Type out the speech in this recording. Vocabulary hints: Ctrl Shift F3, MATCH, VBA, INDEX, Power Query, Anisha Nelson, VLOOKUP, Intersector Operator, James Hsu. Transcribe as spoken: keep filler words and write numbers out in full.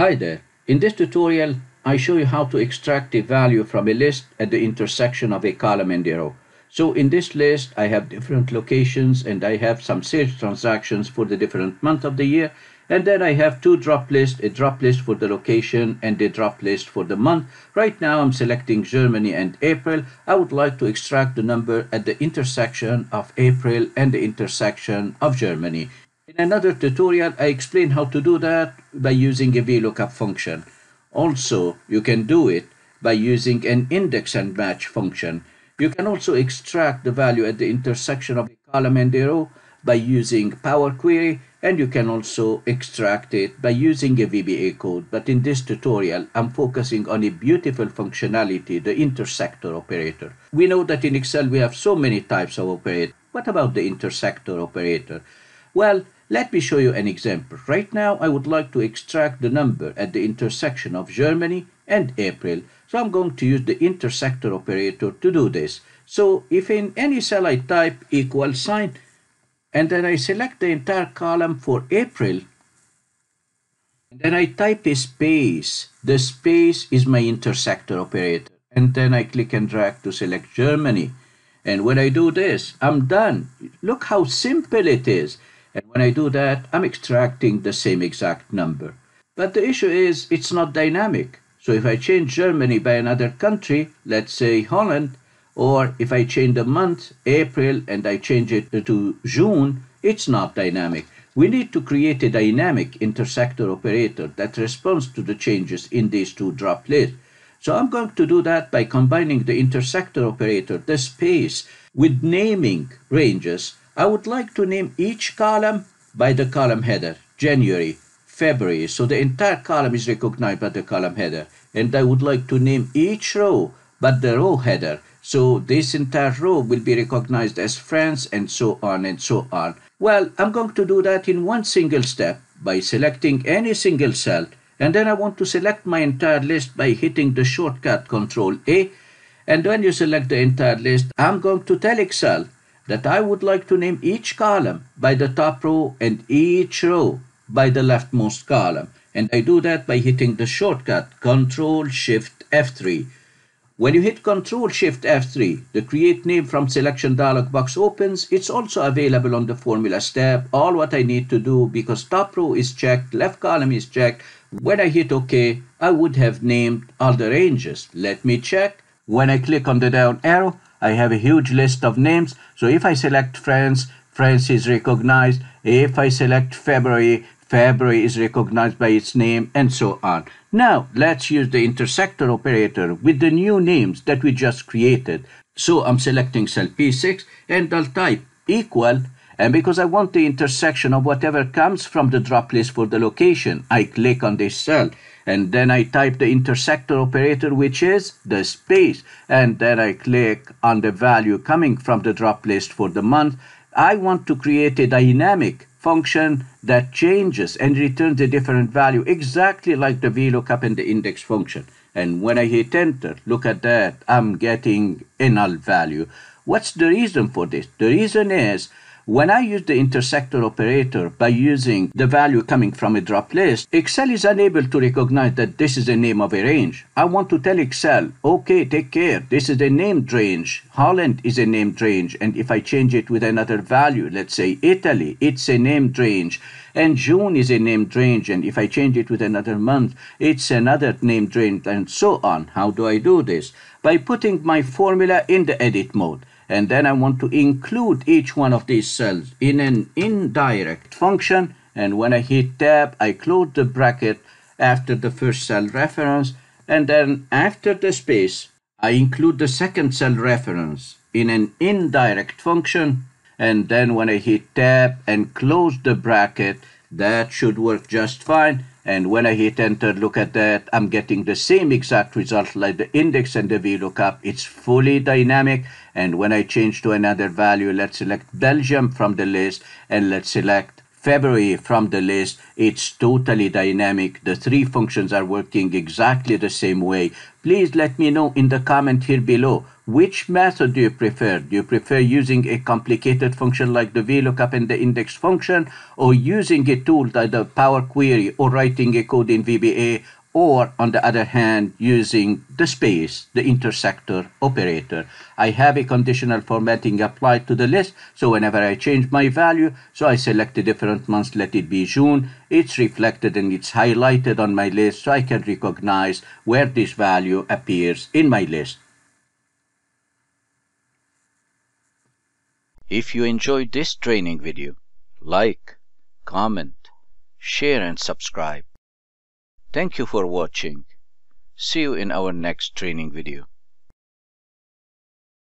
Hi there. In this tutorial, I show you how to extract a value from a list at the intersection of a column and a row. So in this list, I have different locations and I have some sales transactions for the different month of the year. And then I have two drop lists, a drop list for the location and a drop list for the month. Right now, I'm selecting Germany and April. I would like to extract the number at the intersection of April and the intersection of Germany. In another tutorial, I explain how to do that by using a VLOOKUP function. Also, you can do it by using an INDEX and MATCH function. You can also extract the value at the intersection of a column and a row by using Power Query, and you can also extract it by using a V B A code. But in this tutorial, I'm focusing on a beautiful functionality, the intersector operator. We know that in Excel, we have so many types of operators. What about the intersector operator? Well, let me show you an example. Right now, I would like to extract the number at the intersection of Germany and April. So I'm going to use the intersector operator to do this. So if in any cell I type equal sign, and then I select the entire column for April, and then I type a space. The space is my intersector operator. And then I click and drag to select Germany. And when I do this, I'm done. Look how simple it is. And when I do that, I'm extracting the same exact number. But the issue is it's not dynamic. So if I change Germany by another country, let's say Holland, or if I change the month, April, and I change it to June, it's not dynamic. We need to create a dynamic intersector operator that responds to the changes in these two drop lists. So I'm going to do that by combining the intersector operator, the space, with naming ranges. I would like to name each column by the column header, January, February. So the entire column is recognized by the column header. And I would like to name each row by the row header. So this entire row will be recognized as France and so on and so on. Well, I'm going to do that in one single step by selecting any single cell. And then I want to select my entire list by hitting the shortcut Ctrl A. And when you select the entire list, I'm going to tell Excel that I would like to name each column by the top row and each row by the leftmost column. And I do that by hitting the shortcut Ctrl Shift F three. When you hit Ctrl Shift F three, the Create Name from Selection dialog box opens. It's also available on the Formulas tab. All what I need to do, because top row is checked, left column is checked. When I hit OK, I would have named all the ranges. Let me check. When I click on the down arrow, I have a huge list of names. So if I select France, France is recognized. If I select February, February is recognized by its name, and so on. Now, let's use the intersector operator with the new names that we just created. So I'm selecting cell P six, and I'll type equal. And because I want the intersection of whatever comes from the drop list for the location, I click on this cell. And then I type the intersector operator, which is the space. And then I click on the value coming from the drop list for the month. I want to create a dynamic function that changes and returns a different value, exactly like the VLOOKUP and the INDEX function. And when I hit enter, look at that, I'm getting a null value. What's the reason for this? The reason is, when I use the intersector operator by using the value coming from a drop list, Excel is unable to recognize that this is the name of a range. I want to tell Excel, okay, take care, this is a named range. Holland is a named range. And if I change it with another value, let's say Italy, it's a named range. And June is a named range. And if I change it with another month, it's another named range, and so on. How do I do this? By putting my formula in the edit mode. And then I want to include each one of these cells in an indirect function. And when I hit tab, I close the bracket after the first cell reference. And then after the space, I include the second cell reference in an indirect function. And then when I hit tab and close the bracket, that should work just fine. And when I hit enter, look at that, I'm getting the same exact result like the INDEX and the VLOOKUP. It's fully dynamic. And when I change to another value, let's select Belgium from the list, and let's select February from the list. It's totally dynamic. The three functions are working exactly the same way. Please let me know in the comment here below, Which method do you prefer? Do you prefer using a complicated function like the VLOOKUP and the INDEX function, or using a tool like the Power Query, or writing a code in V B A, or on the other hand, using the space, the intersector operator? I have a conditional formatting applied to the list, so whenever I change my value, so I select a different month, let it be June, it's reflected and it's highlighted on my list, so I can recognize where this value appears in my list. If you enjoyed this training video, like, comment, share and subscribe. Thank you for watching. See you in our next training video.